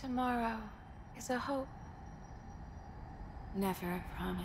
Tomorrow is a hope. Never a promise.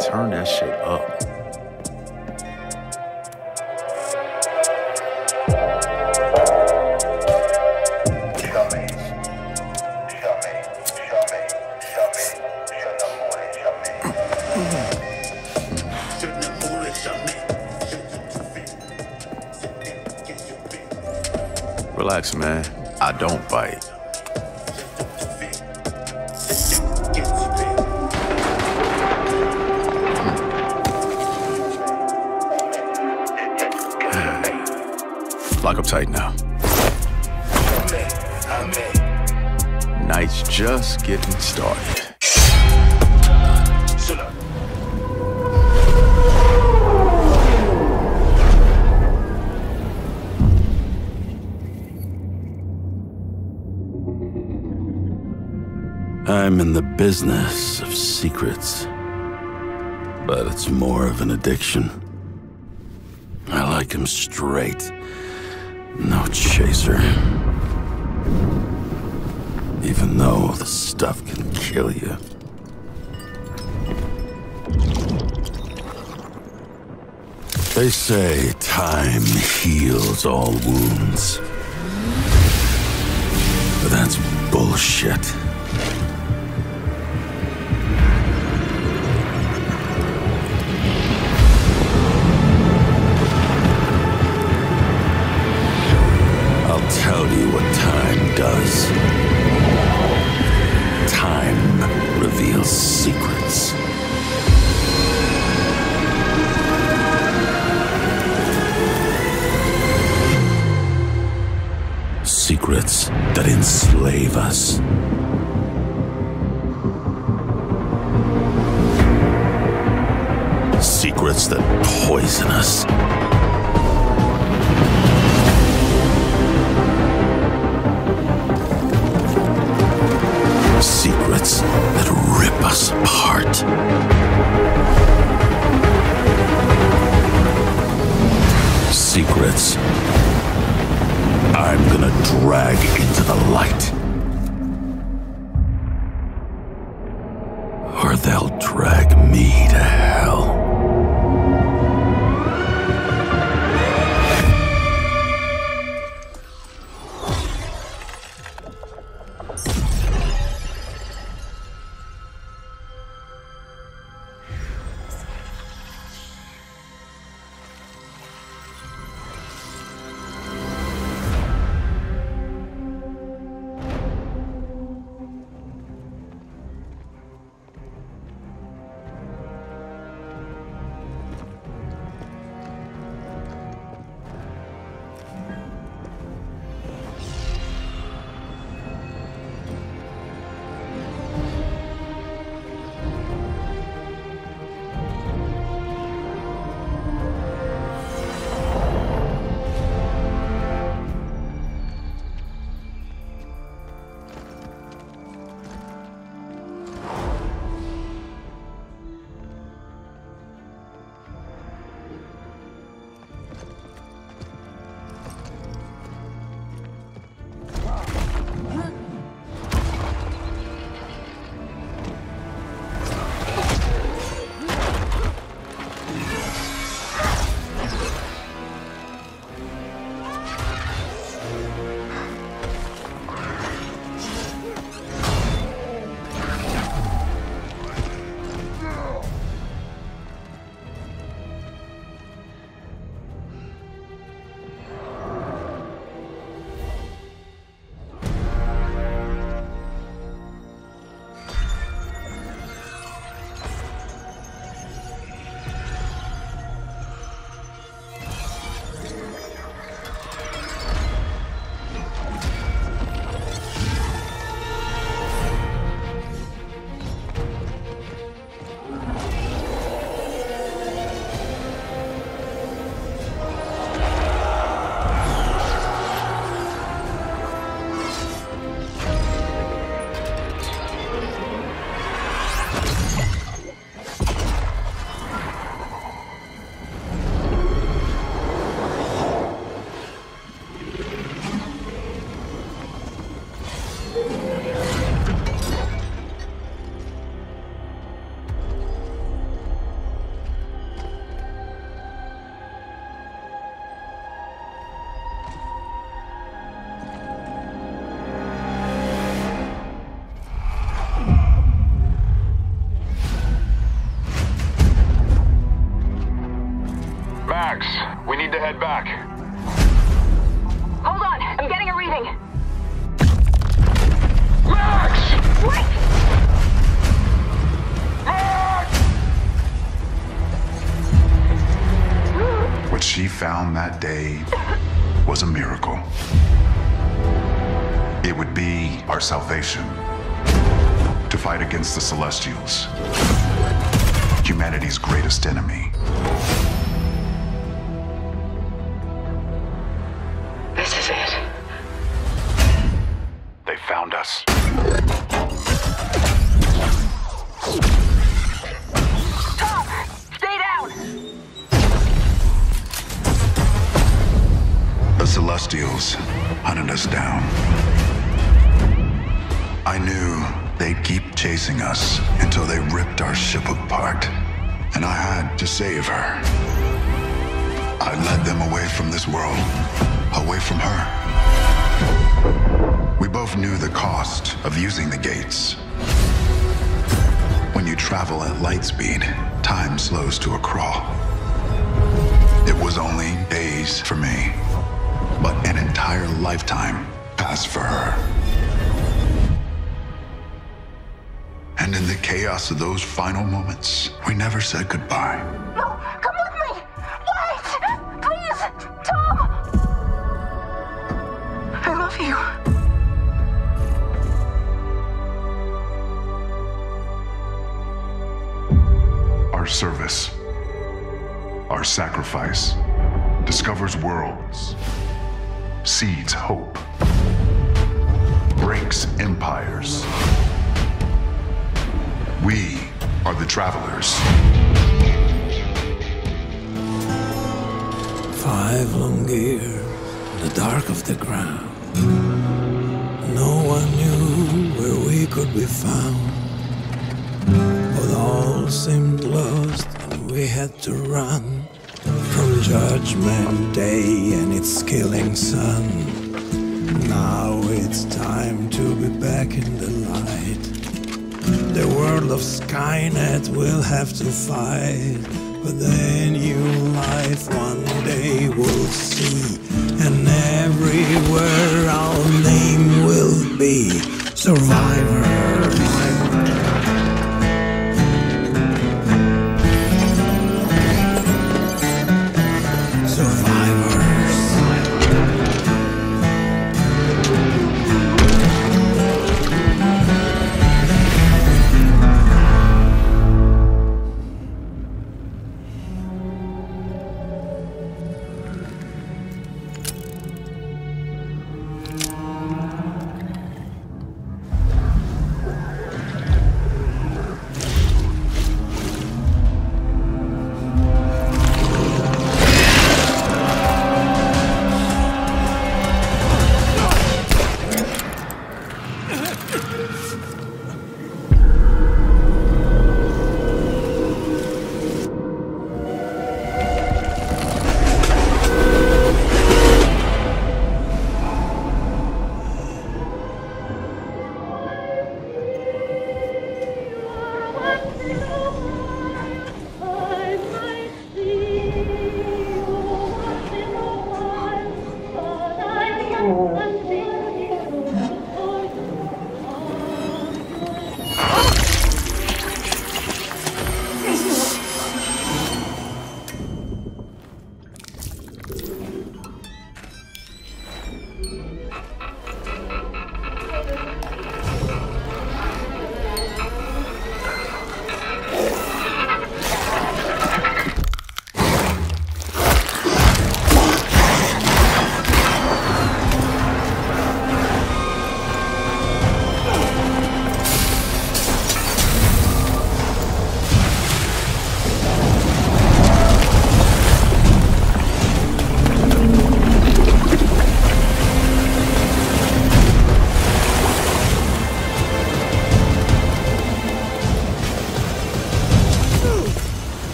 Turn that shit up. Relax, man. I don't bite. Lock up tight now. Night's just getting started. I'm in the business of secrets, but it's more of an addiction. I like them straight. No chaser. Even though the stuff can kill you. They say time heals all wounds. But that's bullshit. Time reveals secrets. Secrets that enslave us. Secrets that poison us. Secrets that rip us apart. Secrets I'm gonna drag into the light. Or they'll drag me to hell. back. Hold on, I'm getting a reading. Max! Wait! Max! What she found that day was a miracle. It would be our salvation to fight against the Celestials, humanity's greatest enemy. This is it. They found us. Tom, stay down! The Celestials hunted us down. I knew they'd keep chasing us until they ripped our ship apart. And I had to save her. I led them away from this world, away from her. We both knew the cost of using the gates. When you travel at light speed, time slows to a crawl. It was only days for me, but an entire lifetime passed for her. And in the chaos of those final moments, we never said goodbye. No, come with me! Wait! Please! Tom! I love you. Our service, our sacrifice, discovers worlds, seeds hope, breaks empires. We are the Travelers. 5 long years in the dark of the ground. No one knew where we could be found. But all seemed lost and we had to run from Judgment Day and its killing sun. Now it's time to be back in the light. The world of Skynet will have to fight, but the new life one day we'll see, and everywhere our name will be Survivors.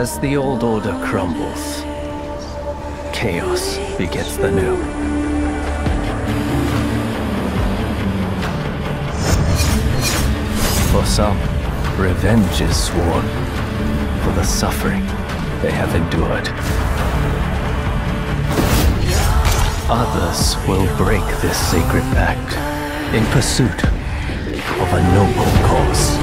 As the old order crumbles, chaos begets the new. For some, revenge is sworn for the suffering they have endured. Others will break this sacred pact in pursuit of a noble cause.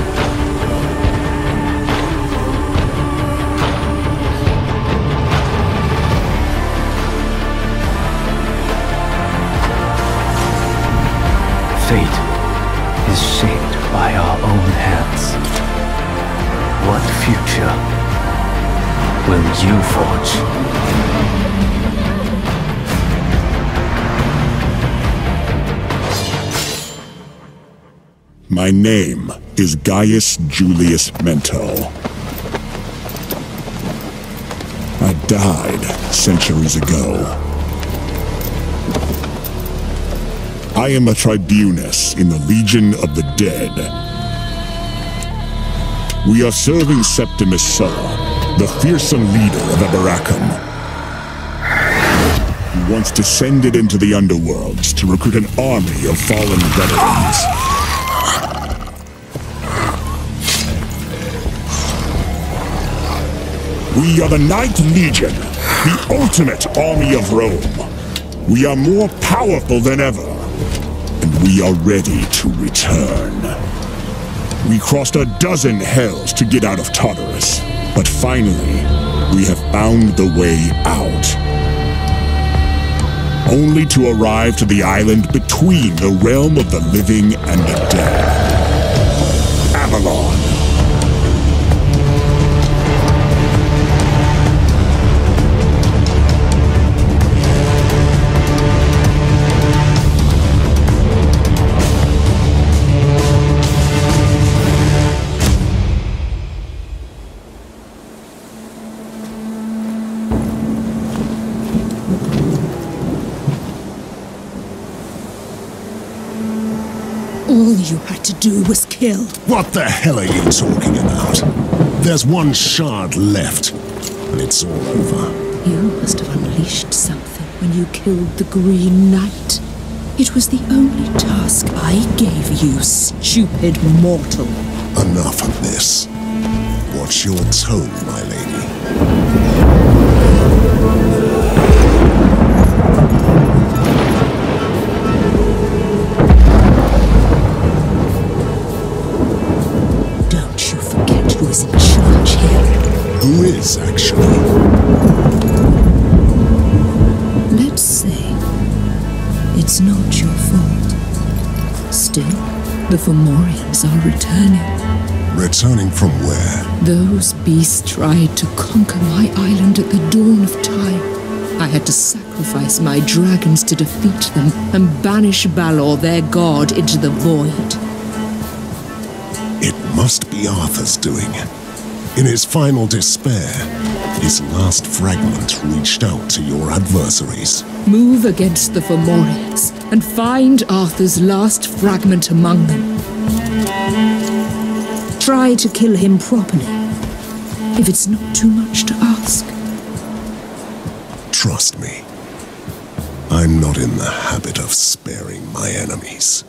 Fate is shaped by our own hands. What future will you forge? My name is Gaius Julius Mento. I died centuries ago. I am a tribunus in the Legion of the Dead. We are serving Septimus Sulla, the fearsome leader of Aberracum. He once descended into the underworlds to recruit an army of fallen veterans. We are the Ninth Legion, the ultimate army of Rome. We are more powerful than ever, and we are ready to return. We crossed a dozen hells to get out of Tartarus, but finally, we have found the way out. Only to arrive to the island between the realm of the living and the dead. Avalon. You had to do was kill. What the hell are you talking about? There's one shard left, and it's all over. You must have unleashed something when you killed the Green Knight. It was the only task I gave you, stupid mortal. Enough of this. Watch your tone, my lady. Who is, actually? Let's say it's not your fault. Still, the Formorians are returning. Returning from where? Those beasts tried to conquer my island at the dawn of time. I had to sacrifice my dragons to defeat them and banish Balor, their god, into the void. It must be Arthur's doing. In his final despair, his last fragment reached out to your adversaries. Move against the Formorians and find Arthur's last fragment among them. Try to kill him properly, if it's not too much to ask. Trust me, I'm not in the habit of sparing my enemies.